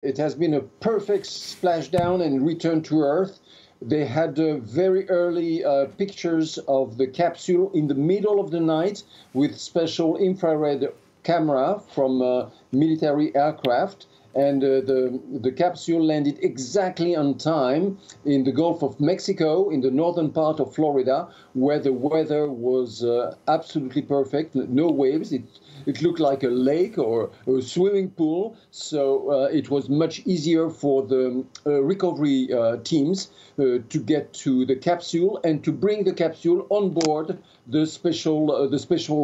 It has been a perfect splashdown and return to Earth. They had very early pictures of the capsule in the middle of the night with special infrared camera from military aircraft. And the capsule landed exactly on time in the Gulf of Mexico, in the northern part of Florida, where the weather was absolutely perfect, no waves. It looked like a lake or a swimming pool, so it was much easier for the recovery teams to get to the capsule and to bring the capsule on board the special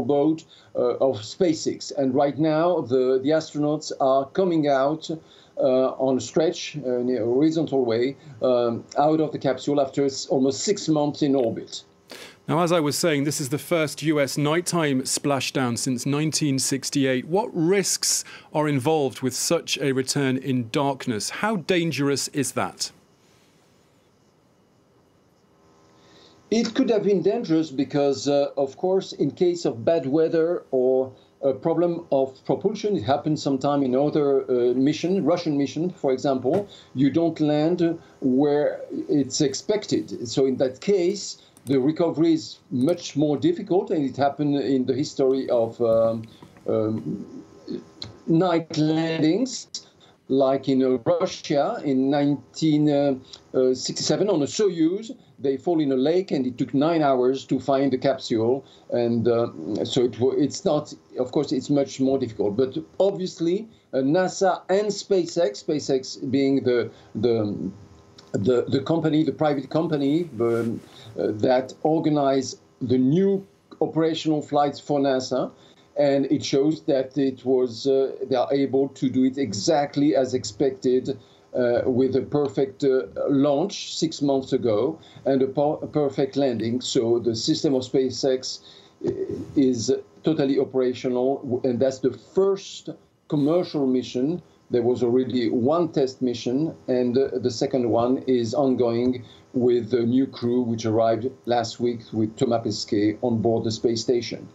boat of SpaceX. And right now, the astronauts are coming out on a stretch, in a horizontal way, out of the capsule after almost 6 months in orbit. Now, as I was saying, this is the first US nighttime splashdown since 1968. What risks are involved with such a return in darkness? How dangerous is that? It could have been dangerous because, of course, in case of bad weather or a problem of propulsion, it happened sometime in other Russian mission, for example, you don't land where it's expected. So in that case, the recovery is much more difficult, and it happened in the history of night landings, like in Russia in 1967 on a Soyuz. They fall in a lake, and it took 9 hours to find the capsule. And so it's not, of course, it's much more difficult. But obviously, NASA and SpaceX being the company, the private company that organized the new operational flights for NASA, and it shows that it was they are able to do it exactly as expected with a perfect launch 6 months ago and a perfect landing. So the system of SpaceX is totally operational, and that's the first commercial mission. There was already one test mission, and the second one is ongoing with the new crew, which arrived last week with Thomas Pesquet on board the space station.